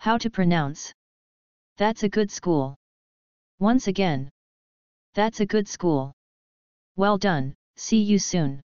How to pronounce. That's a good school. Once again. That's a good school. Well done, see you soon.